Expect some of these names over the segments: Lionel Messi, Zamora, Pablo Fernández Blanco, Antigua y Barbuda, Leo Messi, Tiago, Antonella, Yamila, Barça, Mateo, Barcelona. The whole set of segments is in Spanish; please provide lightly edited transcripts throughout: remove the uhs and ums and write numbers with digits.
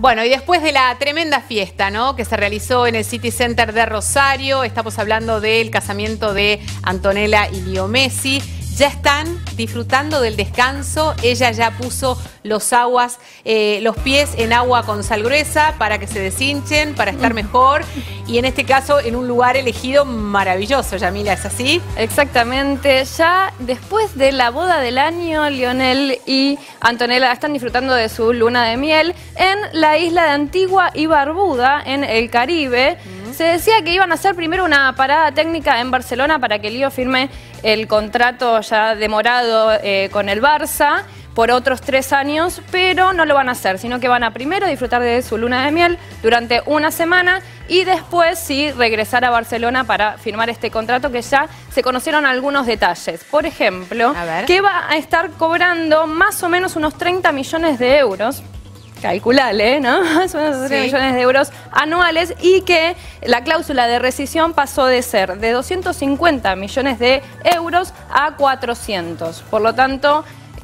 Bueno, y después de la tremenda fiesta, ¿no?, que se realizó en el City Center de Rosario, estamos hablando del casamiento de Antonella y Leo Messi. Ya están disfrutando del descanso. Ella ya puso los pies en agua con sal gruesa para que se deshinchen, para estar mejor. Y en este caso, en un lugar elegido maravilloso, Yamila, ¿es así? Exactamente. Ya después de la boda del año, Lionel y Antonella están disfrutando de su luna de miel en la isla de Antigua y Barbuda, en el Caribe. Se decía que iban a hacer primero una parada técnica en Barcelona para que Leo firme el contrato ya demorado con el Barça por otros 3 años, pero no lo van a hacer, sino que van a primero disfrutar de su luna de miel durante una semana y después sí regresar a Barcelona para firmar este contrato, que ya se conocieron algunos detalles. Por ejemplo, que va a estar cobrando más o menos unos 30 millones de euros. Calculale, ¿no? Son unos 3 millones de euros anuales, y que la cláusula de rescisión pasó de ser de 250 millones de euros a 400. Por lo tanto,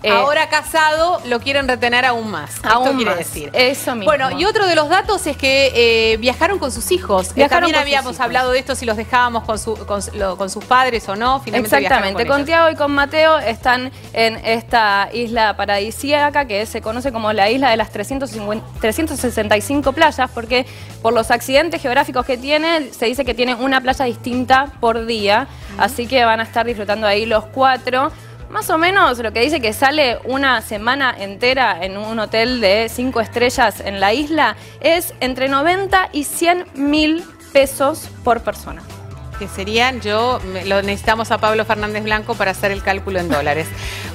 ahora casado, lo quieren retener aún más. Aún quiere decir. Eso mismo. Bueno, y otro de los datos es que viajaron con sus hijos. También habíamos hablado de esto, si los dejábamos con sus padres o no. Finalmente exactamente. Con Tiago y con Mateo están en esta isla paradisíaca que se conoce como la isla de las 365 playas, porque por los accidentes geográficos que tiene, se dice que tiene una playa distinta por día. Así que van a estar disfrutando ahí los 4. Más o menos lo que dice que sale una semana entera en un hotel de 5 estrellas en la isla es entre 90 y 100 mil pesos por persona. Que serían, lo necesitamos a Pablo Fernández Blanco para hacer el cálculo en dólares.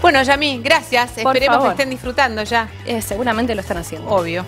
Bueno, Yami, gracias. Por favor. Esperemos que estén disfrutando ya. Seguramente lo están haciendo. Obvio.